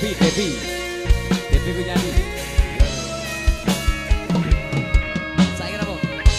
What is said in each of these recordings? Devi ku nyanyi. Saiki apa? Terima kasih.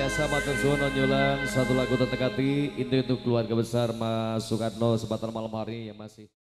biasa matur suwun nyulang satu lagu TETEG ATI untuk keluarga besar Mas Sukatno, sebatar malam hari yang masih